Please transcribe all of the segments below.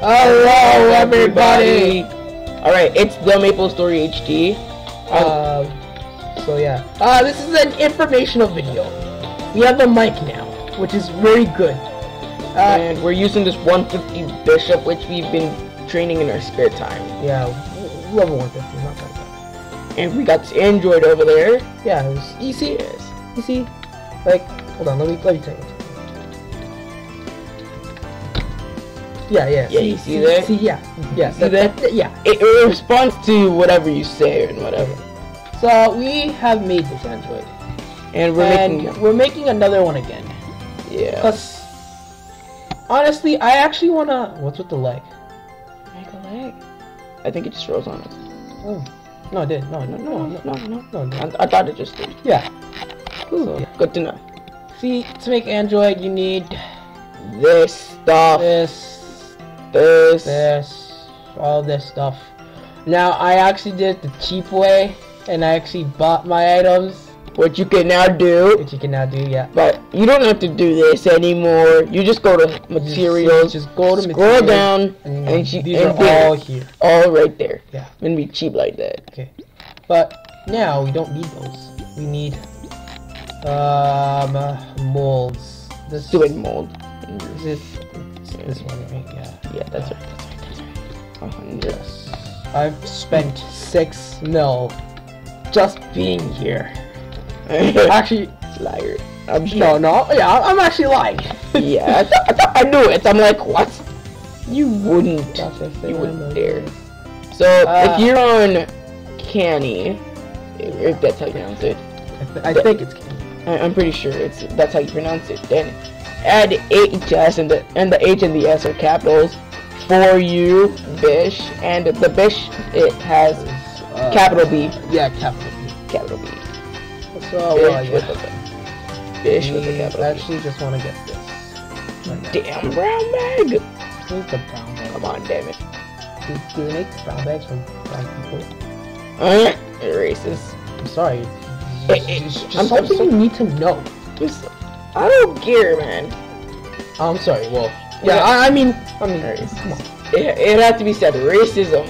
Hello everybody! Alright, it's the MapleStory HD. This is an informational video. We have a mic now, which is very good. And we're using this 150 bishop, which we've been training in our spare time. Yeah, level 150, not that bad. And we got this Android over there. Yeah, it was easy. You see? Like, hold on, let me tell you. Yeah. You see that? Yeah. See that? Yeah. It responds to whatever you say and whatever. So we have made this Android, and we're making another one again. Yeah. Cause honestly, I actually wanna. What's with the leg? Make a leg. I think it just froze on us. Oh. No, it did. No. I thought it just did. Yeah. So, yeah. Good to know. See, to make Android, you need this stuff. This, all this stuff. Now I actually did it the cheap way, and I actually bought my items, which you can now do. Yeah. But you don't have to do this anymore. You just go to materials. Just go to scroll materials, down, and these are all here. All right there. Yeah. It's gonna be cheap like that. Okay. But now we don't need those. We need molds. This is mold. This one, right? Yeah. Yeah, that's right. 100. Yes. I've spent 6 mil just being here. Actually, liar. I'm sure. No. Yeah, I'm actually lying. Yeah, I thought I knew it. I'm like, what? You wouldn't. You wouldn't dare. So if you're on Canny, if that's how you pronounce it, I think it's Canny. I'm pretty sure that's how you pronounce it. Then add HS, and the H and the S are capitals for you, Bish, and the Bish, it has capital B. Yeah, capital B. So Bish with a capital B. I actually just want to get this. Right, damn brown bag. This is the brown bag. Come on, damn it. Do they make brown bags from black people? Racist. I'm sorry. I'm something you need to know. I don't care, man. I'm sorry. Well, yeah. I mean, come on. It had to be said. Racism.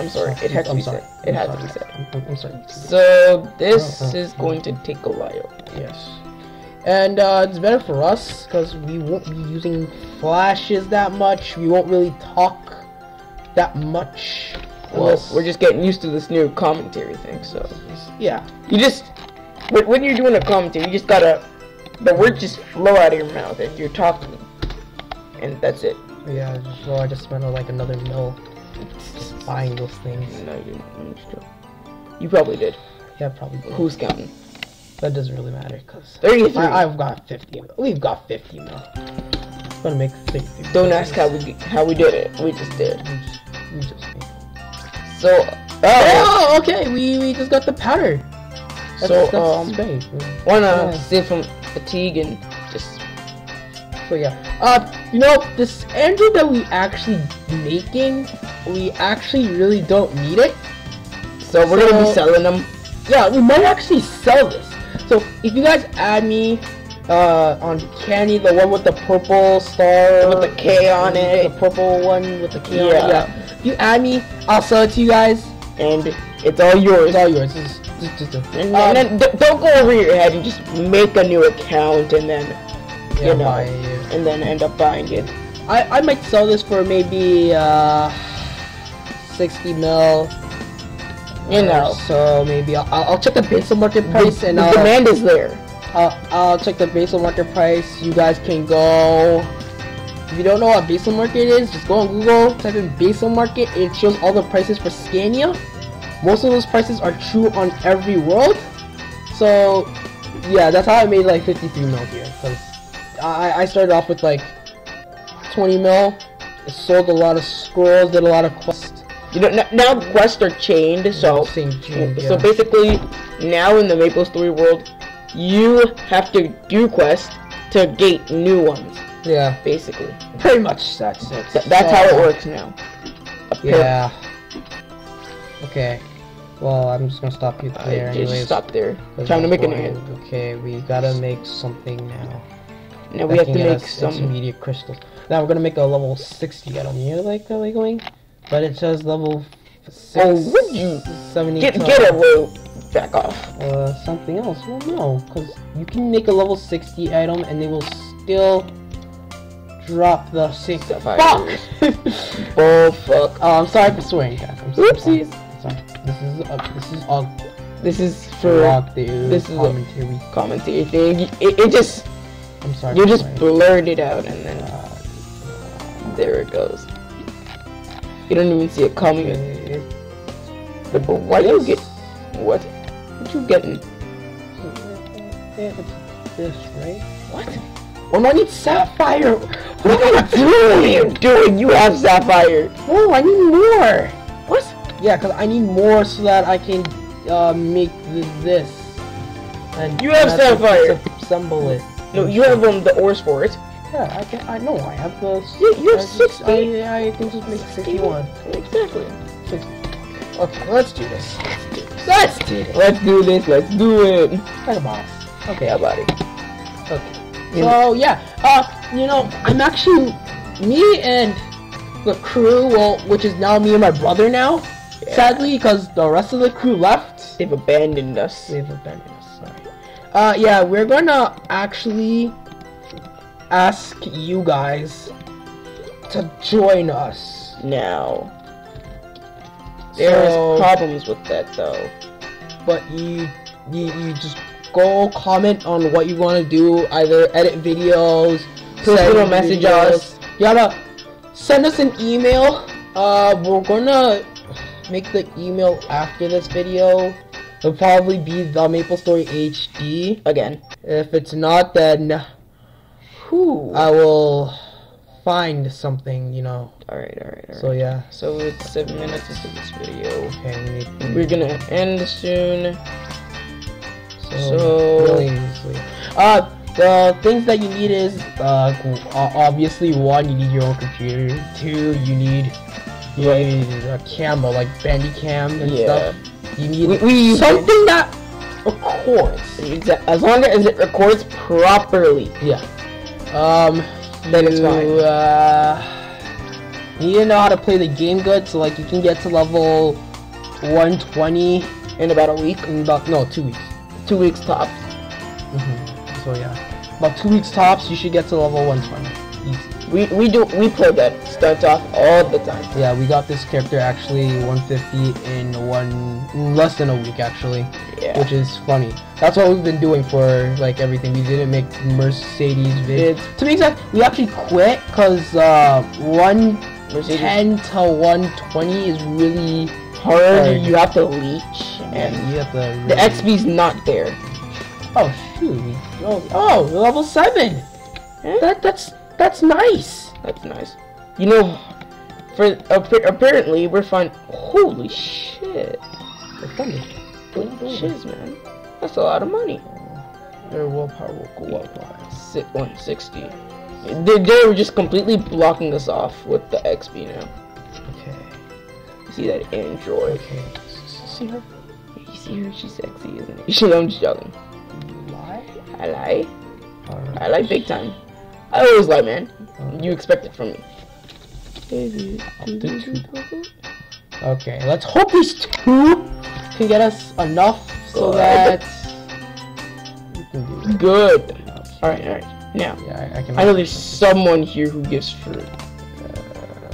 I'm sorry. It has to be said. It has to be said. I'm sorry. So this is going to take a while. Yes. And it's better for us because we won't be using flashes that much. We won't really talk that much. Well, we're just getting used to this new commentary thing. So yeah. When you're doing a commentary, you just gotta, the words just flow out of your mouth if you're talking, and that's it. Yeah, so I just spent like another mil just buying those things. No, you didn't. You probably did. Yeah, probably did. Who's counting? That doesn't really matter, cause 33. I've got 50. We've got 50 now. I'm gonna make 60. Don't ask how we did it. We just did. We just made it. So okay. We just got the powder. That's wanna save from fatigue and just. So yeah, you know, this Android that we actually making, we actually really don't need it. So we're gonna be selling them. Yeah, we might actually sell this. So if you guys add me, on Canny, the one with the purple star with the K on it, the purple one with the K. Yeah. If you add me, I'll sell it to you guys, and it's all yours. It's all yours. And then don't go over your head and just make a new account and then and then end up buying it. I might sell this for maybe 60 mil. You know, so maybe I'll check the BasilMarket price and the demand is there. I'll check the BasilMarket price. You guys can go. If you don't know what BasilMarket is, just go on Google, type in BasilMarket. It shows all the prices for Scania. Most of those prices are true on every world, so yeah, that's how I made like 53 mil here. Cause I started off with like 20 mil, I sold a lot of scrolls, did a lot of quests. You know, now quests are chained, so so basically, now in the MapleStory world, you have to do quests to gate new ones. Yeah, basically, pretty much that's how it works now. Yeah. Okay. Well, I'm just gonna stop you there. Just stop there. Trying to make an end. Okay, we gotta make something now. Now we have to make some intermediate crystals. Now we're gonna make a level 60. I don't really like the way going, but it says level 6. Oh, would you 70? Get it, Lou. Back off. Something else. Well, no, because you can make a level 60 item and they will still drop the 65. Fuck. Oh fuck. I'm sorry for swearing, guys. I'm sorry. Oopsies. This is commentary. Commentary thing. It just. I'm sorry. You just blurred it out and then. There it goes. You don't even see it coming. Okay. But why do you get? What? What you getting? This, right? What? Oh, I need sapphire. What are you doing? What are you doing? You have sapphire. Oh, I need more. What? Yeah, cause I need more so that I can make this. And you have sapphire. Assemble it. No, you have the ores for it. Yeah, I can. I know. I have the. You have 60. I can just make 61. Exactly. 60. Okay, let's do this. Let's do this. Let's do this. Let's do it. Talk about it. Okay, about it. Okay. So yeah, you know, I'm actually me and the crew. Well, which is now me and my brother now. Yeah. Sadly, because the rest of the crew left. They've abandoned us. Sorry. Yeah, we're gonna actually ask you guys to join us now. There's problems with that though, but you just go comment on what you want to do. Either edit videos, personal message us, yada. Send us an email. We're gonna make the email after this video. It'll probably be the MapleStory HD again. If it's not, then who I will find something, you know. All right. So yeah. So it's 7 minutes into this video. Okay. We're gonna end soon. So really easily. The things that you need is obviously 1, you need your own computer. 2, you need a camera like Bandicam and stuff. You need something that records. As long as it records properly. Yeah. Then it's fine. You need to know how to play the game good, so like you can get to level 120 in about a week. In about 2 weeks. 2 weeks tops. So yeah, about 2 weeks tops, you should get to level 120. Easy. We play that starts off all the time. Yeah, we got this character actually 150 in less than a week actually. Yeah. Which is funny. That's what we've been doing for like everything. We didn't make Mercedes vids. To be exact, we actually quit because 110 to 120 is really hard. You have to leech, and you have to. Really the XP's not there. Oh shoot! Oh, level 7. Eh? That's nice. That's nice. You know, for apparently we're fine. Holy shit! We're funny. Shiz, man. That's a lot of money. Their willpower will go up by 160. They were just completely blocking us off with the XP now. Okay. See that android. Okay. See her? You see her? She's sexy, isn't it? I'm just joking. You lie? I lie. Right. I lie big time. I always lie, man. You expect it from me. Okay, let's hope these two can get us enough so that we can do good. All right. Now, yeah, I know there's someone here who gives fruit.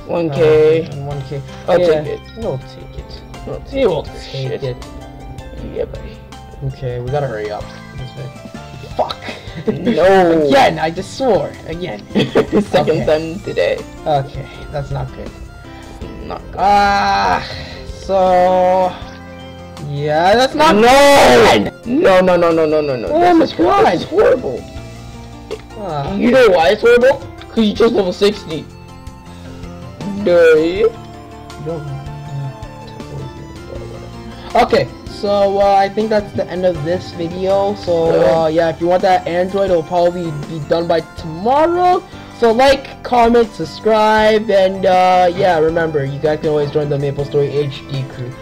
1K. I'll take it. We'll take it. We'll take it. Yeah, buddy. Okay, we gotta hurry up. Fuck. No. Again, I just swore. Again. The second time today. Okay, that's not good. Not good. Yeah, that's not. No. Oh my god, it's horrible. You know why it's horrible? Cause you chose level 60. Okay, so I think that's the end of this video. So yeah, if you want that Android, it'll probably be done by tomorrow. So like, comment, subscribe, and yeah, remember you guys can always join the MapleStory HD crew.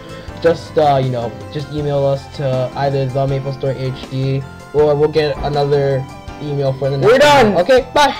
Just you know, just email us to either the MapleStory HD, or we'll get another email for the next. We're done. Okay, bye.